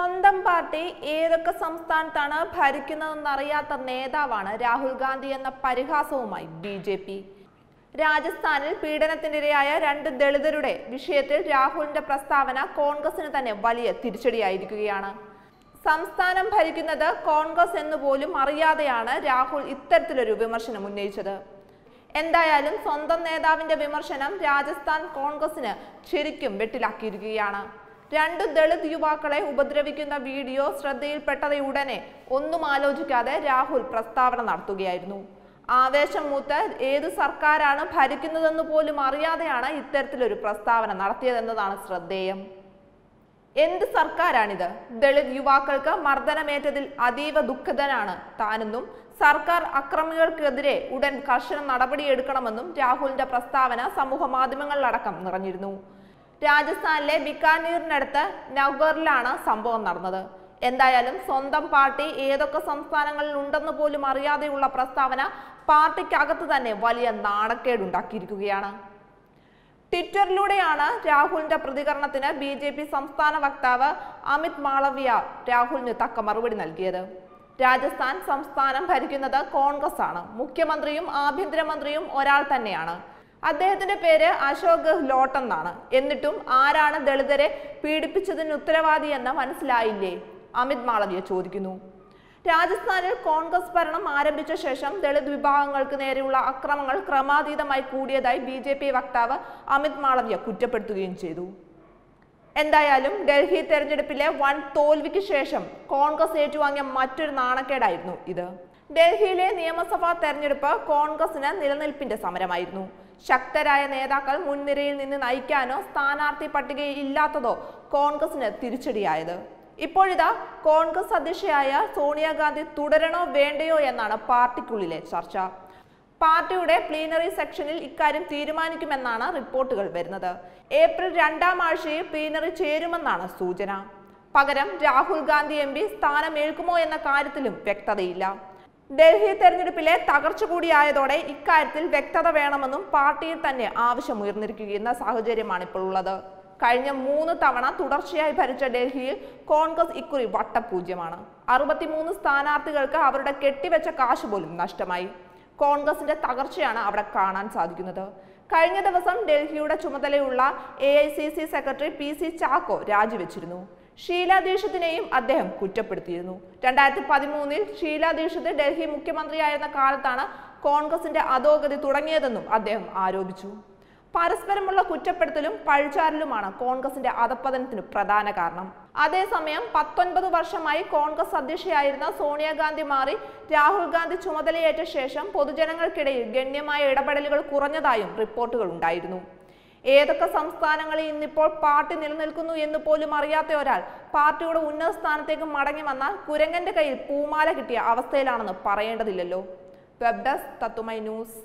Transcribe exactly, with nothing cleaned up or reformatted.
Sondam Party, ഏതൊക്കെ സംസ്ഥാനത്താണ് ഭരിക്കുന്നതെന്നറിയാത്ത നേതാവാണ് രാഹുൽ ഗാന്ധി എന്ന പരിഹാസവുമായി ബിജെപി. രാജസ്ഥാനിൽ പീഡനത്തിനിരയായ രണ്ട് ദളിതരുടെ വിഷയത്തിൽ രാഹുലിന്റെ പ്രസ്താവന കോൺഗ്രസിന് തന്നെ വലിയ തിരിച്ചടിയായിരിക്കുകയാണ്. സംസ്ഥാനം ഭരിക്കുന്നത് കോൺഗ്രസ് എന്ന് പോലും അറിയാതെയാണ് രാഹുൽ ഇത്തരത്തിലൊരു വിമർശനം ഉന്നയിച്ചത്. എന്തായാലും സ്വന്തം നേതാവിന്റെ വിമർശനം രാജസ്ഥാൻ കോൺഗ്രസിന് ശരിക്കും വെട്ടിലാക്കിയിരിക്കുകയാണ്. രണ്ടു ദളിത് യുവാക്കളെ ഉപദ്രവിക്കുന്ന വീഡിയോ ശ്രദ്ധയിൽപ്പെട്ടതയുടനെ ഒന്നും ആലോചിക്കാതെ രാഹുൽ പ്രസ്താവന നടത്തുകയായിരുന്നു. ആവേശം മൂത്ത് ഏത് സർക്കാരാണ് ഭരിക്കുന്നതെന്ന് പോലും അറിയാതെയാണ് ഇത്തരത്തിലൊരു പ്രസ്താവന നടത്തിയതെന്നതാണ് ശ്രദ്ധേയം. എന്ത് സർക്കാരാണിത്? ദളിത് യുവാക്കൾക്ക് മർദ്ദനമേറ്റതിൽ അതീവ ദുഃഖിതനാണ് താനെന്നും സർക്കാർ അക്രമികൾക്കെതിരെ ഉടൻ കർശന നടപടിയെടുക്കണമെന്നും രാഹുലിന്റെ പ്രസ്താവന സമൂഹ മാധ്യമങ്ങളിലടക്കം നിറഞ്ഞിരുന്നു. രാജസ്ഥാനിലെ ബിക്കാനീറിനടുത്ത് നവ്ഗറിലാണ് സംഭവം നടന്നത്. എന്തായാലും സ്വന്തം പാർട്ടി ഏതൊക്കെ സംസ്ഥാനങ്ങളിൽ ഉണ്ടെന്ന് പോലും അറിയാതെയുള്ള പ്രസ്താവന പാർട്ടിക്കകത്ത് തന്നെ വലിയ നാണക്കേടുണ്ടാക്കിയിരിക്കുകയാണ്. ട്വിറ്ററിലൂടെയാണ് രാഹുലിന്റെ പ്രതികരണത്തിന് ബി ജെ പി സംസ്ഥാന വക്താവ് അമിത് മാളവിയ രാഹുലിന് തക്ക മറുപടി നൽകിയത്. രാജസ്ഥാൻ സംസ്ഥാനം ഭരിക്കുന്നത് കോൺഗ്രസ് ആണ്. മുഖ്യമന്ത്രിയും ആഭ്യന്തരമന്ത്രിയും ഒരാൾ തന്നെയാണ്. അദ്ദേഹത്തിന്റെ പേര് അശോക് ഗെഹ്ലോട്ട് എന്നാണ്. എന്നിട്ടും ആരാണ് ദളിതരെ പീഡിപ്പിച്ചതിന് ഉത്തരവാദിയെന്ന് മനസ്സിലായില്ലേ? അമിത് മാളവിയ ചോദിക്കുന്നു. രാജസ്ഥാനിൽ കോൺഗ്രസ് ഭരണം ആരംഭിച്ച ശേഷം ദളിത് വിഭാഗങ്ങൾക്ക് നേരെയുള്ള അക്രമങ്ങൾ ക്രമാതീതമായി കൂടിയതായി ബി ജെ പി വക്താവ് അമിത് മാളവിയ കുറ്റപ്പെടുത്തുകയും ചെയ്തു. എന്തായാലും ഡൽഹി തെരഞ്ഞെടുപ്പിലെ വൻ തോൽവിക്ക് ശേഷം കോൺഗ്രസ് ഏറ്റുവാങ്ങിയ മറ്റൊരു നാണക്കേടായിരുന്നു ഇത്. ഡൽഹിയിലെ നിയമസഭാ തെരഞ്ഞെടുപ്പ് കോൺഗ്രസിന് നിലനിൽപ്പിന്റെ സമരമായിരുന്നു. ശക്തരായ നേതാക്കൾ മുൻനിരയിൽ നിന്ന് നയിക്കാനോ സ്ഥാനാർത്ഥി പട്ടികയിൽ ഇല്ലാത്തതോ കോൺഗ്രസിന് തിരിച്ചടിയായത്. ഇപ്പോഴിതാ കോൺഗ്രസ് അധ്യക്ഷയായ സോണിയാഗാന്ധി തുടരണോ വേണ്ടയോ എന്നാണ് പാർട്ടിക്കുള്ളിലെ ചർച്ച. പാർട്ടിയുടെ പ്ലീനറി സെക്ഷനിൽ ഇക്കാര്യം തീരുമാനിക്കുമെന്നാണ് റിപ്പോർട്ടുകൾ വരുന്നത്. ഏപ്രിൽ രണ്ടാം ആഴ്ചയിൽ പ്ലീനറി ചേരുമെന്നാണ് സൂചന. പകരം രാഹുൽ ഗാന്ധി എം പി സ്ഥാനമേൽക്കുമോ എന്ന കാര്യത്തിലും വ്യക്തതയില്ല. ഡൽഹി തെരഞ്ഞെടുപ്പിലെ തകർച്ച കൂടിയായതോടെ ഇക്കാര്യത്തിൽ വ്യക്തത വേണമെന്നും പാർട്ടിയിൽ തന്നെ ആവശ്യമുയർന്നിരിക്കുന്ന സാഹചര്യമാണ് ഇപ്പോൾ ഉള്ളത്. കഴിഞ്ഞ മൂന്ന് തവണ തുടർച്ചയായി ഭരിച്ച ഡൽഹിയിൽ കോൺഗ്രസ് ഇക്കുറി വട്ടപൂജ്യമാണ്. അറുപത്തിമൂന്ന് സ്ഥാനാർത്ഥികൾക്ക് അവരുടെ കെട്ടിവെച്ച കാശ് പോലും നഷ്ടമായി. കോൺഗ്രസിന്റെ തകർച്ചയാണ് അവിടെ കാണാൻ സാധിക്കുന്നത്. കഴിഞ്ഞ ദിവസം ഡൽഹിയുടെ ചുമതലയുള്ള A I C C secretary P C Chacko രാജിവെച്ചിരുന്നു. ഷീല ദീക്ഷിത്തിനെയും അദ്ദേഹം കുറ്റപ്പെടുത്തിയിരുന്നു. രണ്ടായിരത്തി പതിമൂന്നിൽ ഷീല ദീക്ഷിത് ഡൽഹി മുഖ്യമന്ത്രിയായിരുന്ന കാലത്താണ് കോൺഗ്രസിന്റെ അധോഗതി തുടങ്ങിയതെന്നും അദ്ദേഹം ആരോപിച്ചു. പരസ്പരമുള്ള കുറ്റപ്പെടുത്തലും പഴിചാരലുമാണ് കോൺഗ്രസിന്റെ അധപ്പതനത്തിന് പ്രധാന കാരണം. അതേസമയം പത്തൊൻപത് വർഷമായി കോൺഗ്രസ് അധ്യക്ഷയായിരുന്ന സോണിയാഗാന്ധി മാറി രാഹുൽ ഗാന്ധി ചുമതലയേറ്റ ശേഷം പൊതുജനങ്ങൾക്കിടയിൽ ഗണ്യമായ ഇടപെടലുകൾ കുറഞ്ഞതായും റിപ്പോർട്ടുകൾ ഉണ്ടായിരുന്നു. ഏതൊക്കെ സംസ്ഥാനങ്ങളിൽ ഇന്നിപ്പോൾ പാർട്ടി നിലനിൽക്കുന്നു എന്ന് പോലും അറിയാത്ത ഒരാൾ പാർട്ടിയുടെ ഉന്നത സ്ഥാനത്തേക്ക് മടങ്ങി വന്നാൽ കുരങ്ങന്റെ കയ്യിൽ പൂമാല കിട്ടിയ അവസ്ഥയിലാണെന്ന് പറയേണ്ടതില്ലല്ലോ. വെബ് ഡെസ്ക് തത്തുമൈ ന്യൂസ്.